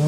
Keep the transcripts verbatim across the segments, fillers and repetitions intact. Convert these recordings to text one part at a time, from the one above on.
Hey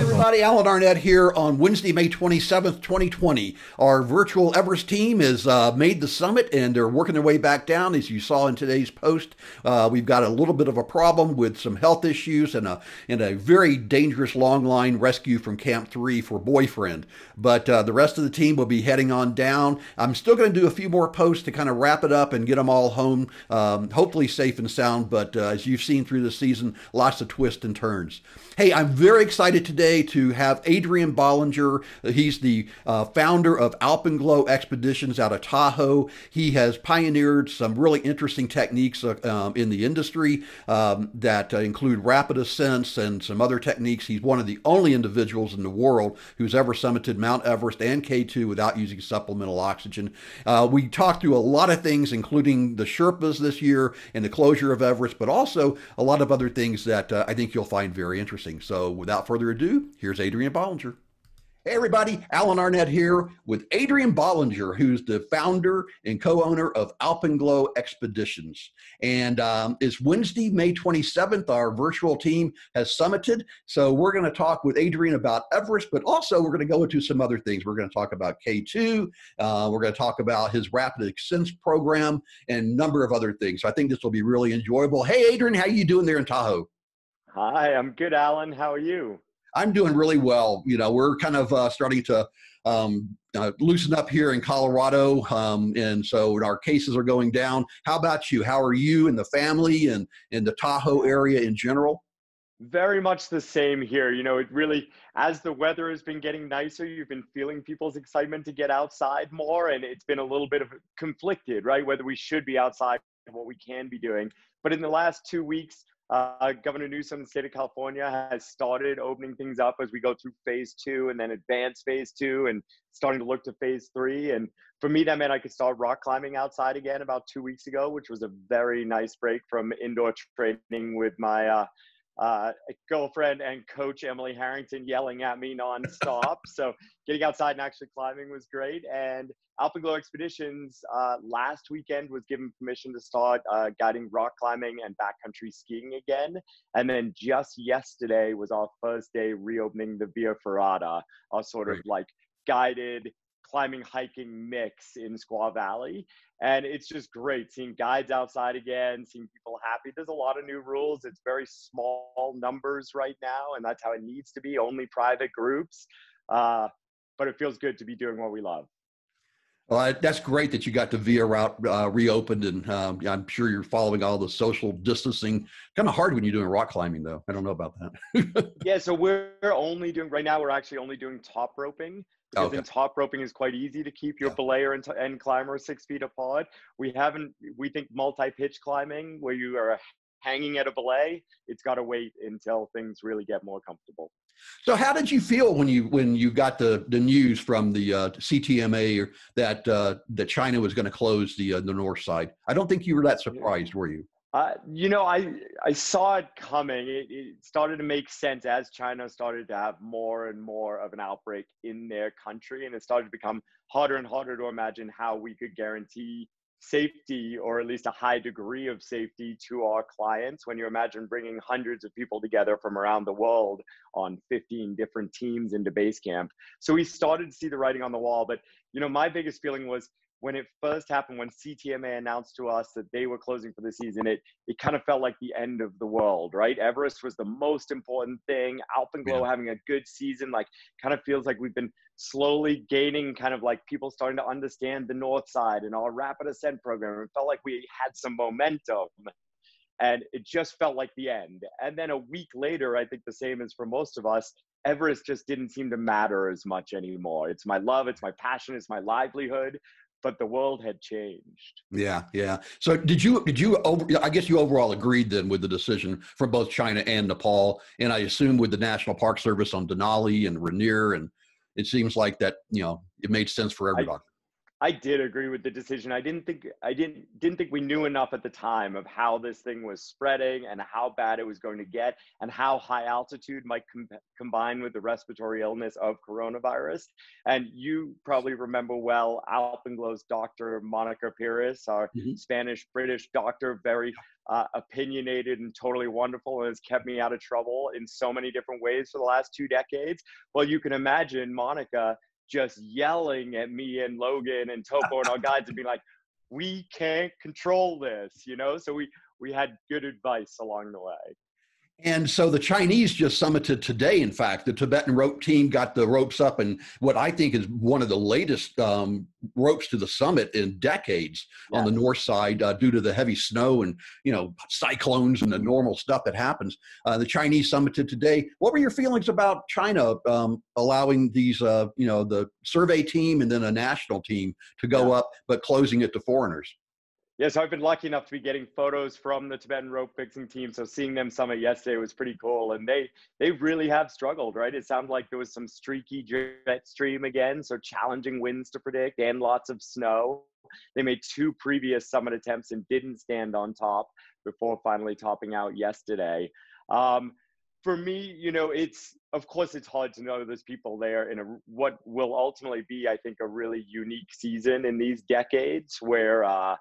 everybody, Alan Arnette here on Wednesday, May twenty-seventh, twenty twenty. Our virtual Everest team has uh, made the summit and they're working their way back down. As you saw in today's post, uh, we've got a little bit of a problem with some health issues and a, and a very dangerous long line rescue from Camp three for Boyfriend. But uh, the rest of the team will be heading on down. I'm still going to do a few more posts to kind of wrap it up and get them all home, um, hopefully safe and sound. But uh, as you've seen through the season, lots of twists and turns. Hey, I'm very excited today to have Adrian Ballinger. He's the uh, founder of Alpenglow Expeditions out of Tahoe. He has pioneered some really interesting techniques uh, um, in the industry um, that uh, include rapid ascents and some other techniques. He's one of the only individuals in the world who's ever summited Mount Everest and K two without using supplemental oxygen. Uh, we talked through a lot of things, including the Sherpas this year and the closure of Everest, but also a lot of other things that uh, I think you'll find very interesting. So without further ado, here's Adrian Ballinger. Hey everybody, Alan Arnette here with Adrian Ballinger, who's the founder and co-owner of Alpenglow Expeditions. And um, it's Wednesday, May twenty-seventh. Our virtual team has summited. So we're going to talk with Adrian about Everest, but also we're going to go into some other things. We're going to talk about K two. Uh, we're going to talk about his rapid ascents program and a number of other things. So I think this will be really enjoyable. Hey Adrian, how are you doing there in Tahoe? Hi, I'm good, Alan. How are you? I'm doing really well. You know, we're kind of uh, starting to um, uh, loosen up here in Colorado, um, and so our cases are going down. How about you? How are you and the family and in the Tahoe area in general? Very much the same here. You know, it really, as the weather has been getting nicer, you've been feeling people's excitement to get outside more, and it's been a little bit of conflicted, right? Whether we should be outside and what we can be doing. But in the last two weeks, Uh, Governor Newsom in the state of California has started opening things up as we go through phase two and then advanced phase two and starting to look to phase three. And for me, that meant I could start rock climbing outside again about two weeks ago, which was a very nice break from indoor training with my uh, uh, girlfriend and coach, Emily Harrington, yelling at me nonstop. So getting outside and actually climbing was great. And Alpenglow Expeditions uh, last weekend was given permission to start uh, guiding rock climbing and backcountry skiing again. And then just yesterday was our first day reopening the Via Ferrata, our sort of like guided climbing hiking mix in Squaw Valley. And it's just great seeing guides outside again, seeing people happy. There's a lot of new rules. It's very small numbers right now, and that's how it needs to be, only private groups. Uh, but it feels good to be doing what we love. Well, that's great that you got the Via route uh, reopened, and um, I'm sure you're following all the social distancing. Kind of hard when you're doing rock climbing, though. I don't know about that. Yeah, so we're only doing, right now, we're actually only doing top roping, because okay. in top roping is quite easy to keep your yeah. belayer and, and climber six feet apart. We haven't, we think multi-pitch climbing, where you are hanging at a belay, it's got to wait until things really get more comfortable. So how did you feel when you when you got the, the news from the uh, C T M A that uh, that China was going to close the uh, the north side? I don't think you were that surprised, were you? Uh, you know, I I saw it coming. It, it started to make sense as China started to have more and more of an outbreak in their country, and it started to become harder and harder to imagine how we could guarantee safety, or at least a high degree of safety, to our clients when you imagine bringing hundreds of people together from around the world on fifteen different teams into base camp. So we started to see the writing on the wall. But you know, my biggest feeling was when it first happened, when C T M A announced to us that they were closing for the season, it it kind of felt like the end of the world, right? Everest was the most important thing. Alpenglow yeah. having a good season, like, kind of feels like we've been slowly gaining kind of like people starting to understand the north side and our rapid ascent program. It felt like we had some momentum, and it just felt like the end. And then a week later, I think the same as for most of us, Everest just didn't seem to matter as much anymore. It's my love, it's my passion, it's my livelihood. But the world had changed. Yeah, yeah. So did you, did you, over, I guess you overall agreed then with the decision from both China and Nepal, and I assume with the National Park Service on Denali and Rainier, and it seems like that, you know, it made sense for everybody. I, I did agree with the decision. I didn't think I didn't didn't think we knew enough at the time of how this thing was spreading and how bad it was going to get and how high altitude might com combine with the respiratory illness of coronavirus. And you probably remember well Alpenglow's doctor Monica Pires, our mm-hmm. Spanish British doctor, very uh, opinionated and totally wonderful, and has kept me out of trouble in so many different ways for the last two decades. Well, you can imagine Monica just yelling at me and Logan and Topo and our guides and being like, we can't control this, you know? So we, we had good advice along the way. And so the Chinese just summited today. In fact, the Tibetan rope team got the ropes up, and what I think is one of the latest um, ropes to the summit in decades yeah. on the north side uh, due to the heavy snow and, you know, cyclones and the normal stuff that happens. Uh, the Chinese summited today. What were your feelings about China um, allowing these, uh, you know, the survey team and then a national team to go yeah. up, but closing it to foreigners? Yeah, so I've been lucky enough to be getting photos from the Tibetan rope fixing team. So seeing them summit yesterday was pretty cool. And they they really have struggled, right? It sounded like there was some streaky jet stream again, so challenging winds to predict and lots of snow. They made two previous summit attempts and didn't stand on top before finally topping out yesterday. Um, For me, you know, it's, of course, it's hard to know there's people there in a, what will ultimately be, I think, a really unique season in these decades where, uh,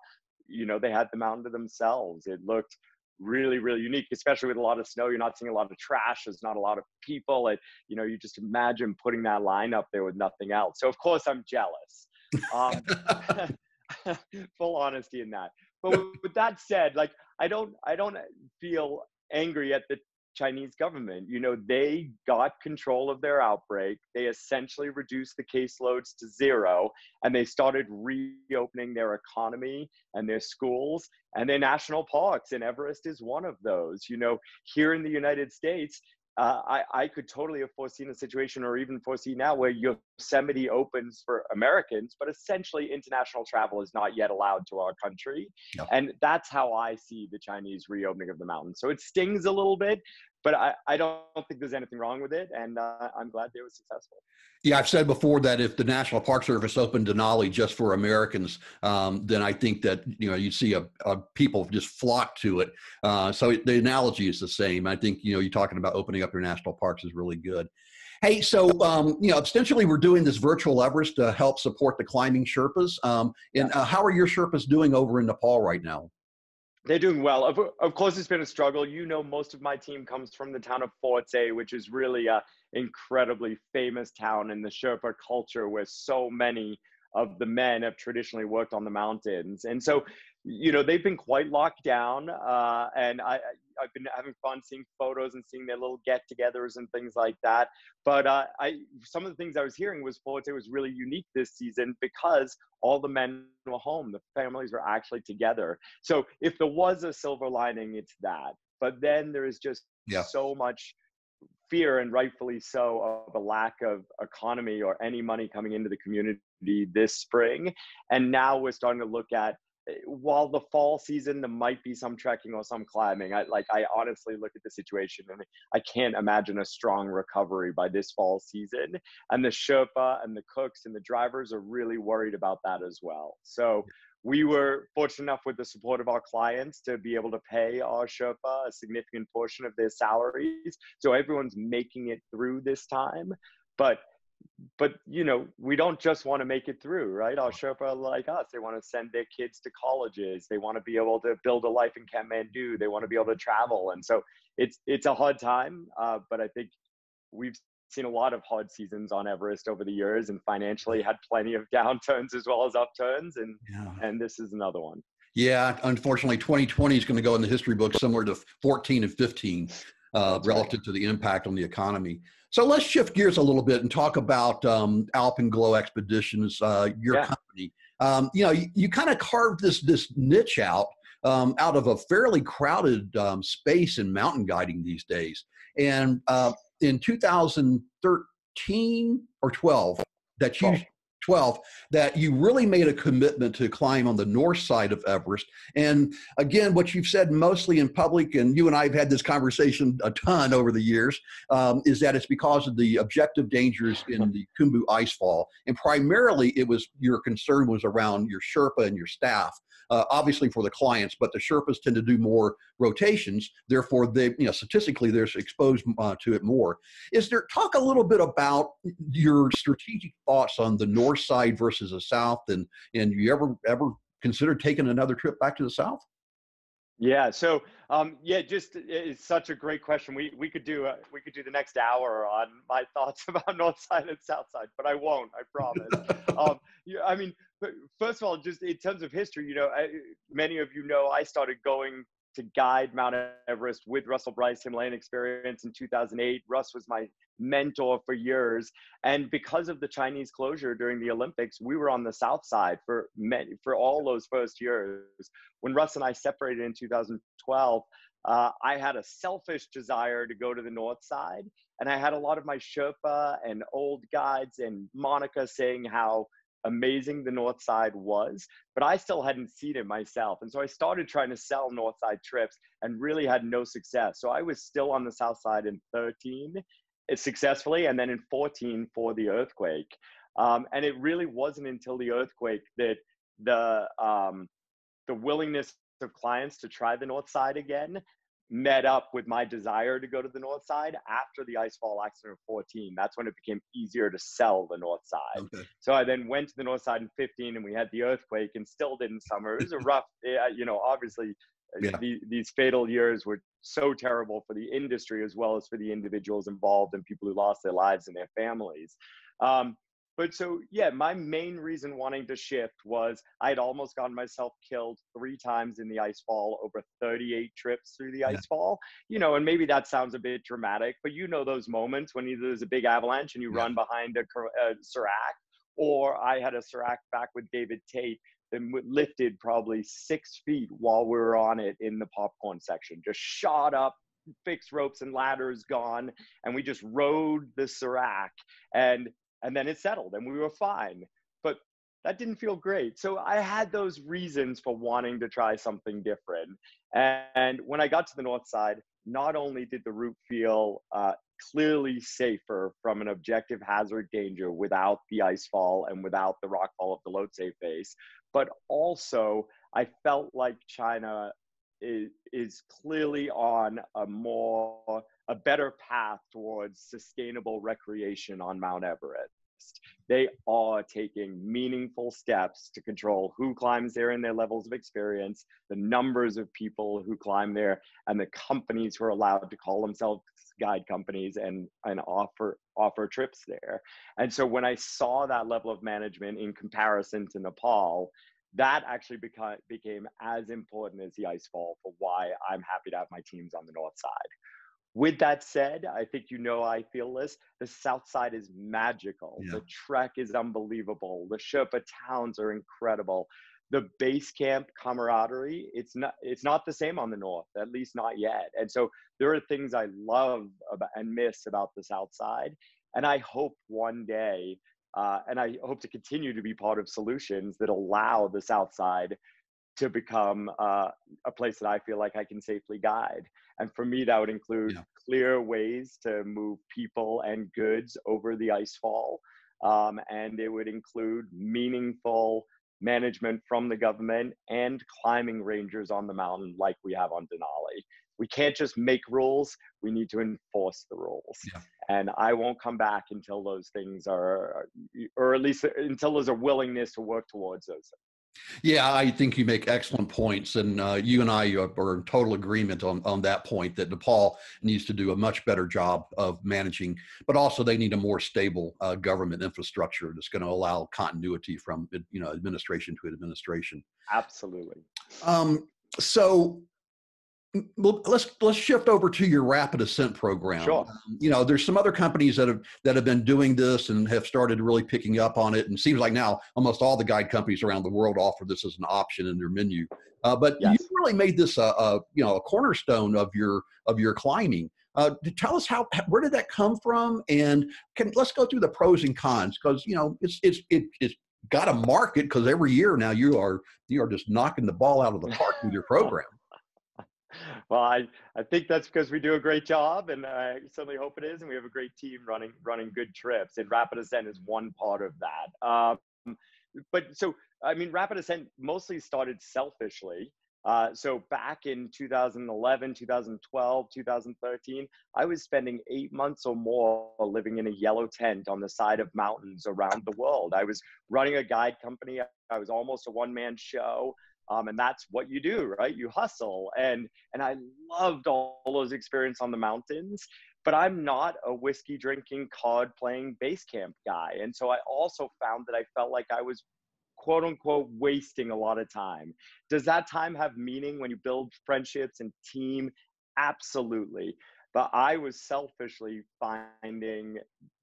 you know, they had the mountain to themselves. It looked really, really unique, especially with a lot of snow. You're not seeing a lot of trash. There's not a lot of people. And, you know, you just imagine putting that line up there with nothing else. So, of course, I'm jealous. Um, full honesty in that. But with, with that said, like, I don't, I don't feel angry at the Chinese government. You know, they got control of their outbreak. They essentially reduced the caseloads to zero, and they started reopening their economy and their schools and their national parks, and Everest is one of those. You know, here in the United States, uh, I, I could totally have foreseen a situation, or even foresee now, where Yosemite opens for Americans, but essentially international travel is not yet allowed to our country. No. And that's how I see the Chinese reopening of the mountain. So it stings a little bit, but I, I don't think there's anything wrong with it, and uh, I'm glad they were successful. Yeah, I've said before that if the National Park Service opened Denali just for Americans, um, then I think that, you know, you'd see a, a people just flock to it. Uh, so it, the analogy is the same. I think, you know, you're talking about opening up your national parks is really good. Hey, so, um, you know, essentially we're doing this virtual Everest to help support the climbing Sherpas. Um, and uh, how are your Sherpas doing over in Nepal right now? They're doing well. Of, of course, it's been a struggle. You know, most of my team comes from the town of Forte, which is really an incredibly famous town in the Sherpa culture, where so many of the men have traditionally worked on the mountains. And so, you know, they've been quite locked down. Uh, and I, I've been having fun seeing photos and seeing their little get-togethers and things like that. But uh, I, some of the things I was hearing was Forte was really unique this season because all the men were home. The families were actually together. So if there was a silver lining, it's that. But then there is just yeah. so much fear, and rightfully so, of a lack of economy or any money coming into the community this spring. And now we're starting to look at, while the fall season, there might be some trekking or some climbing. I, like, I honestly look at the situation and I can't imagine a strong recovery by this fall season. And the Sherpa and the cooks and the drivers are really worried about that as well. So we were fortunate enough with the support of our clients to be able to pay our Sherpa a significant portion of their salaries. So everyone's making it through this time. But But, you know, we don't just want to make it through, right? Our Sherpa are like us. They want to send their kids to colleges. They want to be able to build a life in Kathmandu. They want to be able to travel. And so it's, it's a hard time, uh, but I think we've seen a lot of hard seasons on Everest over the years, and financially had plenty of downturns as well as upturns, and, yeah. and this is another one. Yeah, unfortunately, twenty twenty is going to go in the history book somewhere to fourteen and fifteen. Uh, relative to the impact on the economy. So let's shift gears a little bit and talk about um, Alpenglow Expeditions, uh, your yeah. company. Um, you know, you, you kind of carved this this niche out um, out of a fairly crowded um, space in mountain guiding these days. And uh, in two thousand thirteen or twelve, that you twelfth, that you really made a commitment to climb on the north side of Everest. And again, what you've said mostly in public, and you and I have had this conversation a ton over the years, um, is that it's because of the objective dangers in the Khumbu icefall. And primarily it was, your concern was around your Sherpa and your staff, uh, obviously for the clients, but the Sherpas tend to do more rotations. Therefore, they, you know, statistically they're exposed uh, to it more. Is there, talk a little bit about your strategic thoughts on the north side versus the south, and and you ever ever consider taking another trip back to the south? Yeah, so um, yeah, just it's such a great question. We we could do uh, we could do the next hour on my thoughts about north side and south side, but I won't. I promise. um, yeah, I mean, first of all, just in terms of history, you know, I, many of you know I started going to guide Mount Everest with Russell Bryce, Himalayan Experience in two thousand eight. Russ was my mentor for years. And because of the Chinese closure during the Olympics, we were on the south side for many, for all those first years. When Russ and I separated in two thousand twelve, uh, I had a selfish desire to go to the north side. And I had a lot of my Sherpa and old guides and Monica saying how amazing the north side was, but I still hadn't seen it myself. And so I started trying to sell north side trips and really had no success. So I was still on the south side in thirteen successfully, and then in fourteen for the earthquake. Um, and it really wasn't until the earthquake that the, um, the willingness of clients to try the north side again met up with my desire to go to the north side after the icefall accident of fourteen. That's when it became easier to sell the north side. Okay. So I then went to the north side in fifteen, and we had the earthquake and still didn't summer. It was a rough, you know, obviously yeah. the, these fatal years were so terrible for the industry as well as for the individuals involved and people who lost their lives and their families. Um, But so, yeah, my main reason wanting to shift was I had almost gotten myself killed three times in the icefall over thirty-eight trips through the yeah. icefall. You know, and maybe that sounds a bit dramatic, but you know those moments when either there's a big avalanche and you yeah. run behind a, a Serac, or I had a Serac back with David Tate that lifted probably six feet while we were on it in the popcorn section, just shot up. Fixed ropes and ladders gone, and we just rode the Serac, and And then it settled and we were fine, but that didn't feel great. So I had those reasons for wanting to try something different. And when I got to the north side, not only did the route feel uh, clearly safer from an objective hazard danger without the icefall and without the rockfall of the Lhotse face, but also I felt like China is, is clearly on a more a better path towards sustainable recreation on Mount Everest. They are taking meaningful steps to control who climbs there and their levels of experience, the numbers of people who climb there, and the companies who are allowed to call themselves guide companies and, and offer, offer trips there. And so when I saw that level of management in comparison to Nepal, that actually beca- became as important as the icefall for why I'm happy to have my teams on the north side. With that said, I think you know I feel this. The south side is magical. Yeah. The trek is unbelievable. The Sherpa towns are incredible. The base camp camaraderie, it's not, it's not the same on the north, at least not yet. And so there are things I love about and miss about the south side. And I hope one day, uh, and I hope to continue to be part of solutions that allow the south side to become uh, a place that I feel like I can safely guide. And for me, that would include yeah. clear ways to move people and goods over the icefall. Um, and it would include meaningful management from the government and climbing rangers on the mountain like we have on Denali. We can't just make rules, we need to enforce the rules. Yeah. And I won't come back until those things are, or at least until there's a willingness to work towards those things. Yeah, I think you make excellent points, and uh, you and I are in total agreement on, on that point, that Nepal needs to do a much better job of managing, but also they need a more stable uh, government infrastructure that's going to allow continuity from, you know, administration to administration. Absolutely. Um, so Well, let's let's shift over to your rapid ascent program. Sure. Um, you know, there's some other companies that have that have been doing this and have started really picking up on it. And it seems like now almost all the guide companies around the world offer this as an option in their menu. Uh, but yes. you really made this a, a you know a cornerstone of your of your climbing. Uh, tell us how where did that come from, and can let's go through the pros and cons, because you know it's it's it, it's got a market, because every year now you are you are just knocking the ball out of the park with your program. Well, I, I think that's because we do a great job, and I certainly hope it is, and we have a great team running running good trips, and Rapid Ascent is one part of that. Um, but so, I mean, Rapid Ascent mostly started selfishly. Uh, so back in two thousand eleven, two thousand twelve, two thousand thirteen, I was spending eight months or more living in a yellow tent on the side of mountains around the world. I was running a guide company. I was almost a one-man show. Um, and that's what you do, right? You hustle. And, and I loved all those experiences on the mountains, but I'm not a whiskey drinking, card playing base camp guy. And so I also found that I felt like I was, quote unquote, wasting a lot of time. Does that time have meaning when you build friendships and team? Absolutely. But I was selfishly finding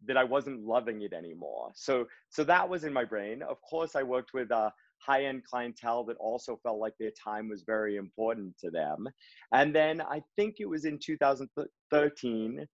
that I wasn't loving it anymore. So, so that was in my brain. Of course, I worked with uh, high-end clientele that also felt like their time was very important to them. And then I think it was in two thousand thirteen, let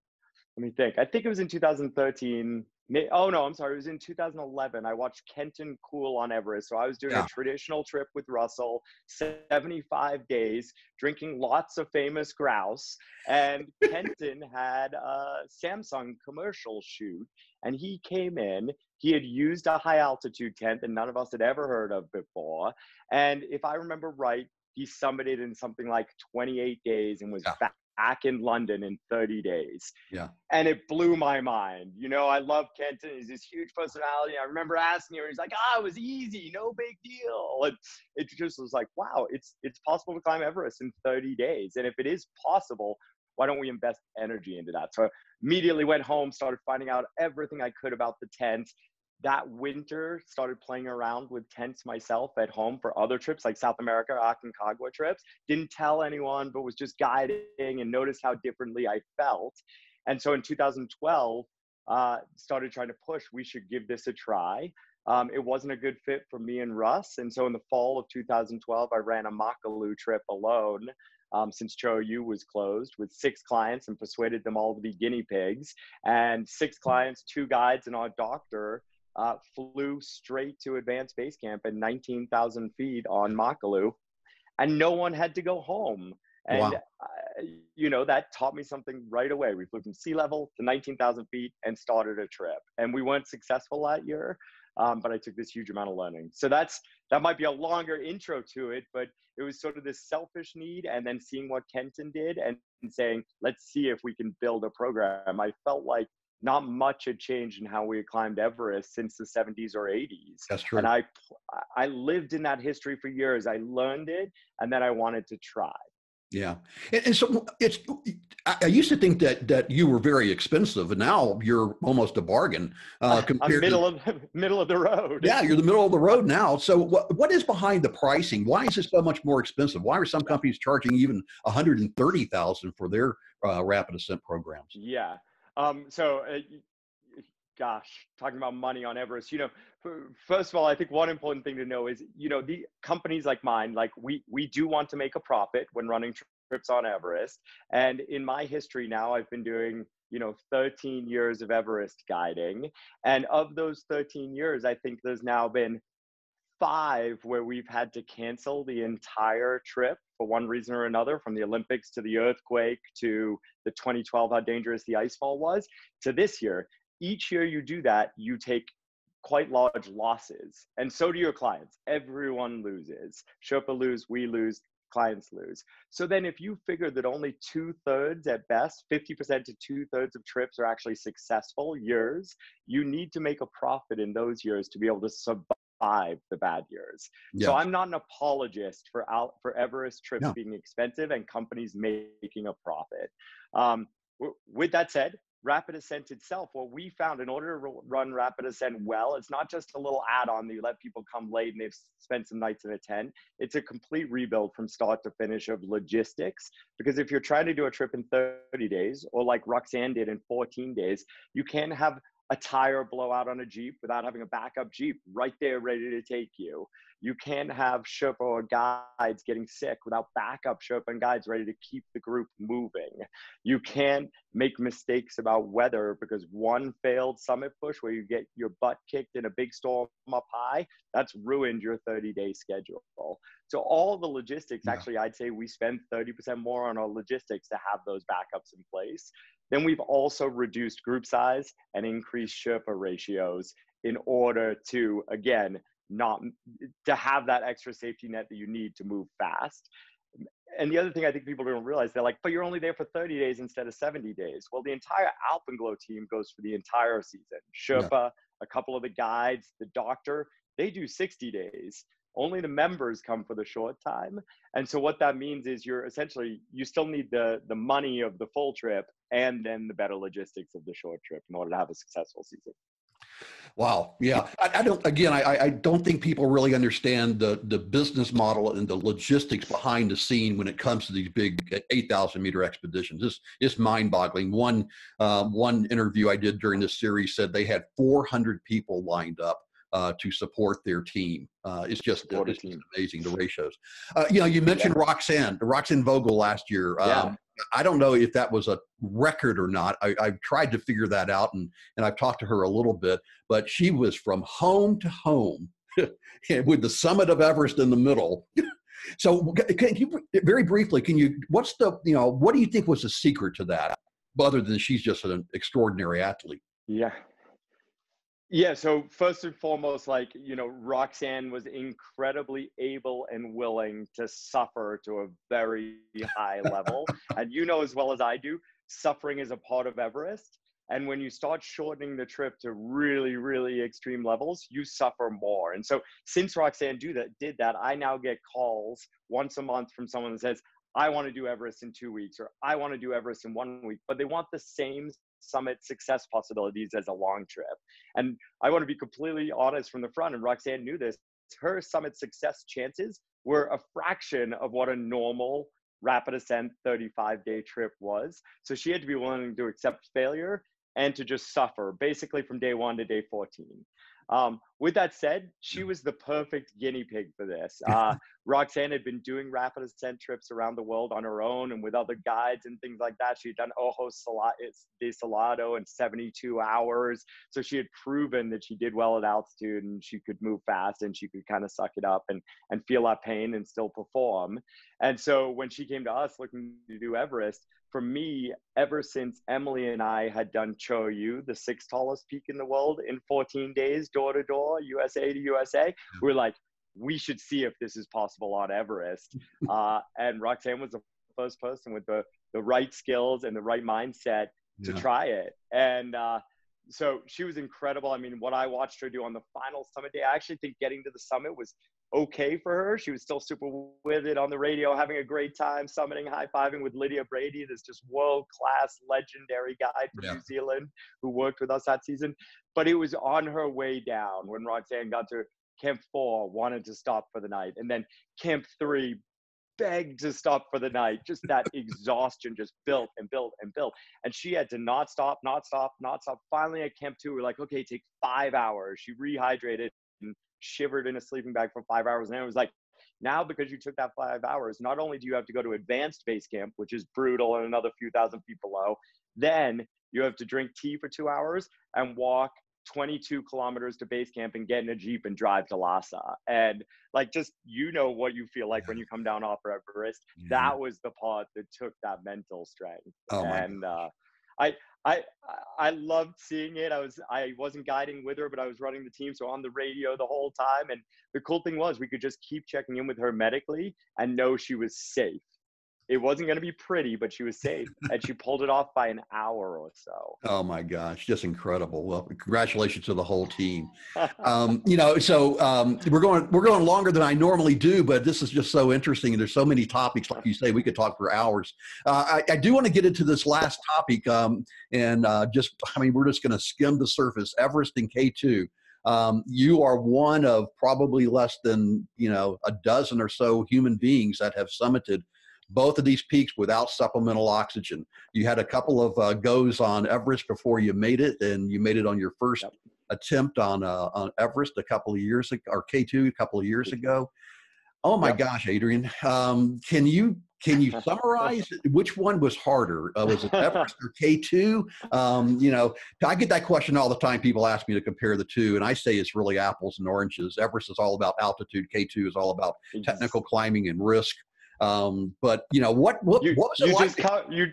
me think, I think it was in two thousand thirteen, oh no, I'm sorry, it was in two thousand eleven, I watched Kenton Cool on Everest. So I was doing yeah. a traditional trip with Russell, seventy-five days, drinking lots of famous grouse, and Kenton had a Samsung commercial shoot, and he came in. He had used a high altitude tent that none of us had ever heard of before. And if I remember right, he summited in something like twenty-eight days and was yeah. back, back in London in thirty days. Yeah. And it blew my mind. You know, I love Kenton. He's this huge personality. I remember asking him, he's like, ah, it was easy, no big deal. And it just was like, wow, it's, it's possible to climb Everest in thirty days. And if it is possible, why don't we invest energy into that? So I immediately went home, started finding out everything I could about the tent. That winter, started playing around with tents myself at home for other trips, like South America, Aconcagua trips. Didn't tell anyone, but was just guiding and noticed how differently I felt. And so in two thousand twelve, uh, started trying to push, we should give this a try. Um, it wasn't a good fit for me and Russ. And so in the fall of two thousand twelve, I ran a Makalu trip alone. Um, since Cho Oyu was closed, with six clients, and persuaded them all to be guinea pigs. And six clients, two guides, and our doctor uh, flew straight to advanced base camp at nineteen thousand feet on Makalu, and no one had to go home. And, wow. uh, you know, that taught me something right away. We flew from sea level to nineteen thousand feet and started a trip. And we weren't successful that year, um, but I took this huge amount of learning. So that's, that might be a longer intro to it, but it was sort of this selfish need, and then seeing what Kenton did and saying, let's see if we can build a program. I felt like not much had changed in how we had climbed Everest since the seventies or eighties. That's true. And I, I lived in that history for years. I learned it, and then I wanted to try. Yeah. And, and so it's, I used to think that, that you were very expensive, and now you're almost a bargain. Uh, compared I'm middle to, of middle of the road. Yeah. You're the middle of the road now. So what, what is behind the pricing? Why is it so much more expensive? Why are some companies charging even one hundred thirty thousand dollars for their uh, rapid ascent programs? Yeah. Um, so uh, gosh, talking about money on Everest, you know, first of all, I think one important thing to know is, you know, the companies like mine, like we, we do want to make a profit when running trips on Everest. And in my history now, I've been doing, you know, thirteen years of Everest guiding. And of those thirteen years, I think there's now been five where we've had to cancel the entire trip for one reason or another, from the Olympics to the earthquake to the twenty twelve, how dangerous the ice fall was, to this year. Each year you do that, you take quite large losses. And so do your clients. Everyone loses. Sherpa lose, we lose, clients lose. So then if you figure that only two-thirds at best, fifty percent to two-thirds of trips are actually successful years, you need to make a profit in those years to be able to survive the bad years. Yes. So I'm not an apologist for, out, for Everest trips no. being expensive and companies making a profit. Um, with that said, Rapid Ascent itself, what we found in order to run Rapid Ascent well, it's not just a little add-on that you let people come late and they've spent some nights in a tent. It's a complete rebuild from start to finish of logistics. Because if you're trying to do a trip in thirty days, or like Roxanne did in fourteen days, you can have a tire blowout on a Jeep without having a backup Jeep right there ready to take you. You can have Sherpa or guides getting sick without backup Sherpa and guides ready to keep the group moving. You can make mistakes about weather, because one failed summit push where you get your butt kicked in a big storm up high, that's ruined your thirty-day schedule. So all the logistics, yeah. actually, I'd say we spend thirty percent more on our logistics to have those backups in place. Then we've also reduced group size and increased Sherpa ratios in order to, again, not to have that extra safety net that you need to move fast. And the other thing I think people don't realize, they're like, but you're only there for thirty days instead of seventy days. Well, the entire Alpenglow team goes for the entire season. Sherpa, yeah. a couple of the guides, the doctor, they do sixty days. Only the members come for the short time. And so what that means is you're essentially, you still need the, the money of the full trip and then the better logistics of the short trip in order to have a successful season. Wow. Yeah. I, I don't, again, I, I don't think people really understand the, the business model and the logistics behind the scene when it comes to these big eight thousand meter expeditions. It's, it's mind boggling. One, uh, one interview I did during this series said they had four hundred people lined up Uh, to support their team. Uh, it's just, uh, it's just amazing, the ratios. Uh, you know, you mentioned yeah. Roxanne, Roxanne Vogel last year. Um, yeah. I don't know if that was a record or not. I, I've tried to figure that out, and, and I've talked to her a little bit, but she was from home to home with the summit of Everest in the middle. So can you, very briefly, can you, what's the, you know, what do you think was the secret to that, other than she's just an extraordinary athlete? Yeah. Yeah, so first and foremost, like, you know, Roxanne was incredibly able and willing to suffer to a very high level. And you know as well as I do, suffering is a part of Everest. And when you start shortening the trip to really, really extreme levels, you suffer more. And so since Roxanne do that, did that, I now get calls once a month from someone that says, I want to do Everest in two weeks, or I want to do Everest in one week, but they want the same summit success possibilities as a long trip. And I want to be completely honest from the front, and Roxanne knew this, her summit success chances were a fraction of what a normal Rapid Ascent thirty-five day trip was. So she had to be willing to accept failure and to just suffer basically from day one to day fourteen. Um, with that said, she was the perfect guinea pig for this. Uh, Roxanne had been doing Rapid Ascent trips around the world on her own and with other guides and things like that. She had done Ojo de Salado in seventy-two hours. So she had proven that she did well at altitude and she could move fast and she could kind of suck it up and, and feel our pain and still perform. And so when she came to us looking to do Everest, for me, ever since Emily and I had done Cho Oyu, the sixth tallest peak in the world, in fourteen days, door to door, U S A to U S A, we're like, we should see if this is possible on Everest. Uh, and Roxanne was the first person with the, the right skills and the right mindset yeah. to try it. And uh, so she was incredible. I mean, what I watched her do on the final summit day, I actually think getting to the summit was okay for her. She was still super with it on the radio, having a great time, summiting, high-fiving with Lydia Brady, this just world-class legendary guide from yeah. New Zealand who worked with us that season. But it was on her way down when Roxanne got to Camp four, wanted to stop for the night, and then Camp three, begged to stop for the night. Just that exhaustion just built and built and built. And she had to not stop, not stop, not stop. Finally at Camp two, we're like, okay, take five hours. She rehydrated and shivered in a sleeping bag for five hours. And it was like, now because you took that five hours, not only do you have to go to advanced base camp, which is brutal and another few thousand feet below, then you have to drink tea for two hours and walk twenty-two kilometers to base camp and get in a Jeep and drive to Lhasa. And like, just, you know what you feel like yeah. when you come down off Everest, yeah. that was the part that took that mental strength. Oh, and uh, I, I, I loved seeing it. I was, I wasn't guiding with her, but I was running the team. So on the radio the whole time. And the cool thing was we could just keep checking in with her medically and know she was safe. It wasn't going to be pretty, but she was safe, and she pulled it off by an hour or so. Oh my gosh, just incredible! Well, congratulations to the whole team. Um, you know, so um, we're going we're going longer than I normally do, but this is just so interesting, and there's so many topics. Like you say, we could talk for hours. Uh, I, I do want to get into this last topic, um, and uh, just I mean, we're just going to skim the surface. Everest and K two. Um, you are one of probably less than you know a dozen or so human beings that have summited both of these peaks without supplemental oxygen. You had a couple of uh, goes on Everest before you made it, and you made it on your first yep. attempt on uh, on Everest a couple of years ago, or K two a couple of years ago. Oh my yep. gosh, Adrian, um, can you can you summarize which one was harder? Uh, was it Everest or K two? Um, you know, I get that question all the time. People ask me to compare the two, and I say it's really apples and oranges. Everest is all about altitude. K two is all about technical climbing and risk. Um, but you know, what, what, you, what was it you like? Just you,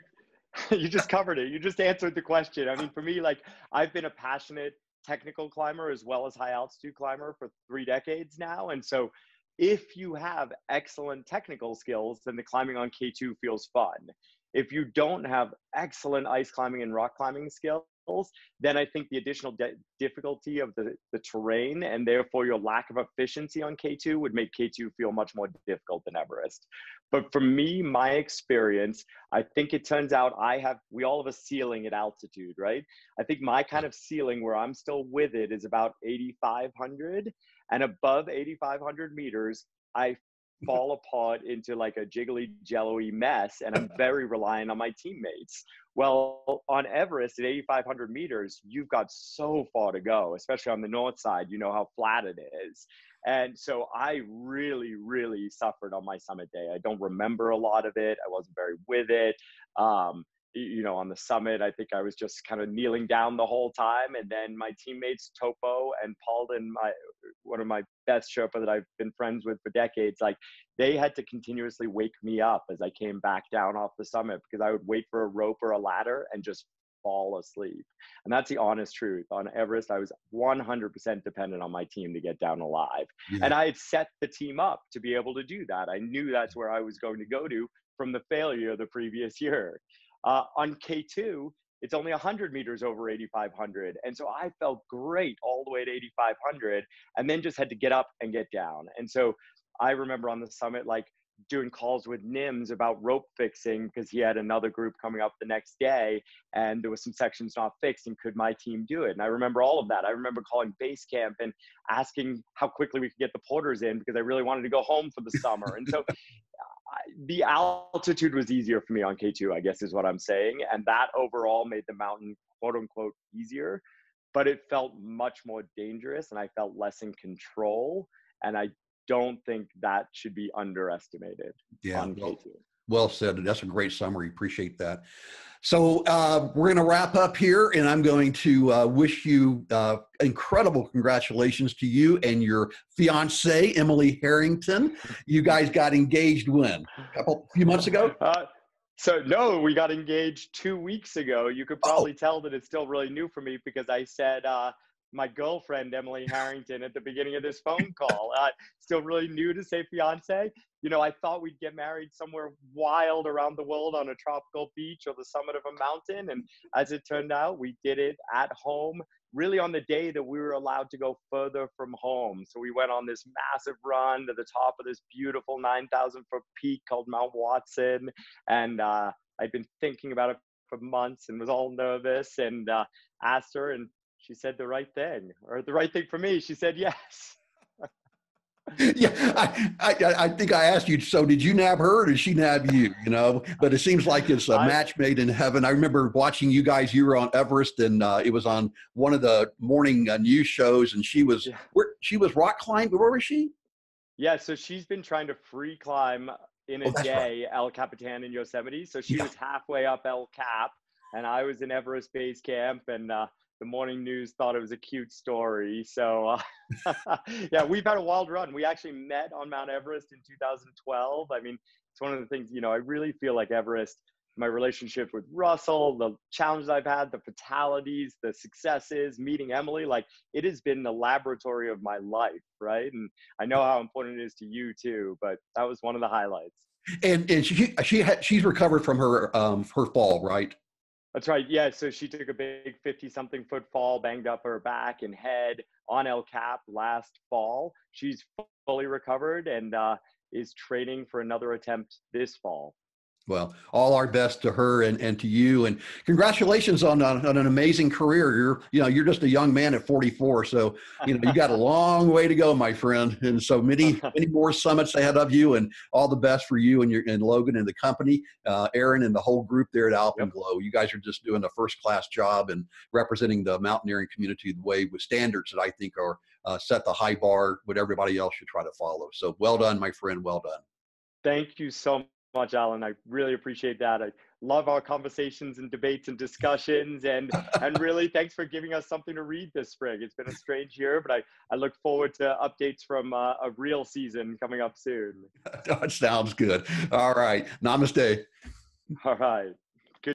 you just covered it. You just answered the question. I mean, for me, like I've been a passionate technical climber as well as high altitude climber for three decades now. And so if you have excellent technical skills, then the climbing on K two feels fun. If you don't have excellent ice climbing and rock climbing skills, then I think the additional difficulty of the, the terrain and therefore your lack of efficiency on K two would make K two feel much more difficult than Everest. But for me, my experience, I think it turns out I have, we all have a ceiling at altitude, right? I think my kind of ceiling where I'm still with it is about eighty-five hundred, and above eighty-five hundred meters, I fall apart into like a jiggly jello-y mess, and I'm very reliant on my teammates. Well, on Everest at eighty-five hundred meters, you've got so far to go, especially on the north side, you know how flat it is. And so I really, really suffered on my summit day. I don't remember a lot of it. I wasn't very with it. Um, you know, on the summit, I think I was just kind of kneeling down the whole time. And then my teammates, Topo and Paul, and my, one of my best Sherpa that I've been friends with for decades, like they had to continuously wake me up as I came back down off the summit, because I would wait for a rope or a ladder and just fall asleep. And that's the honest truth. On Everest, I was one hundred percent dependent on my team to get down alive. Yeah. And I had set the team up to be able to do that. I knew that's where I was going to go to from the failure the previous year. Uh, on K two, it's only one hundred meters over eighty-five hundred. And so I felt great all the way to eighty-five hundred, and then just had to get up and get down. And so I remember on the summit, like doing calls with Nims about rope fixing, because he had another group coming up the next day and there was some sections not fixed, and could my team do it? And I remember all of that. I remember calling base camp and asking how quickly we could get the porters in, because I really wanted to go home for the summer. And so the altitude was easier for me on K two, I guess is what I'm saying. And that overall made the mountain, quote unquote, easier, but it felt much more dangerous and I felt less in control. And I don't think that should be underestimated yeah, on well, K two. Well said. That's a great summary. Appreciate that. So uh, we're going to wrap up here, and I'm going to uh, wish you uh, incredible congratulations to you and your fiance, Emily Harrington. You guys got engaged when? A couple, few months ago? Uh, so no, we got engaged two weeks ago. You could probably oh. tell that it's still really new for me, because I said, uh, my girlfriend, Emily Harrington, at the beginning of this phone call. Uh, still really new to say fiance. You know, I thought we'd get married somewhere wild around the world on a tropical beach or the summit of a mountain. And as it turned out, we did it at home, really on the day that we were allowed to go further from home. So we went on this massive run to the top of this beautiful nine thousand foot peak called Mount Watson. And uh, I'd been thinking about it for months and was all nervous, and uh, asked her, and she said the right thing, or the right thing for me. She said yes. yeah, I, I, I think I asked you, so did you nab her or did she nab you, you know? But it seems like it's a match made in heaven. I remember watching you guys, you were on Everest, and uh, it was on one of the morning uh, news shows, and she was, yeah. where, she was rock climbing, where was she? Yeah, so she's been trying to free climb in a oh, day, right. El Capitan in Yosemite. So she yeah. was halfway up El Cap, and I was in Everest Base Camp, and uh, the morning news thought it was a cute story. So uh, yeah, we've had a wild run. We actually met on Mount Everest in two thousand twelve. I mean, it's one of the things, you know, I really feel like Everest, my relationship with Russell, the challenges I've had, the fatalities, the successes, meeting Emily, like it has been the laboratory of my life, right? And I know how important it is to you too, but that was one of the highlights. And and she she had she's recovered from her um her fall, right? That's right. Yeah. So she took a big fifty-something foot fall, banged up her back and head on El Cap last fall. She's fully recovered and uh, is training for another attempt this fall. Well, all our best to her and, and to you, and congratulations on, on, on an amazing career. You're, you know, you're just a young man at forty-four. So, you know, you got a long way to go, my friend. And so many, many more summits ahead of you, and all the best for you and your, and Logan and the company, uh, Aaron and the whole group there at Alpenglow. Yep. You guys are just doing a first-class job and representing the mountaineering community the way with standards that I think are, uh, set the high bar, what everybody else should try to follow. So well done, my friend. Well done. Thank you so much. much, Alan. I really appreciate that. I love our conversations and debates and discussions, and and really thanks for giving us something to read this spring. It's been a strange year, but I, I look forward to updates from uh, a real season coming up soon. That sounds good. All right. Namaste. All right. Good.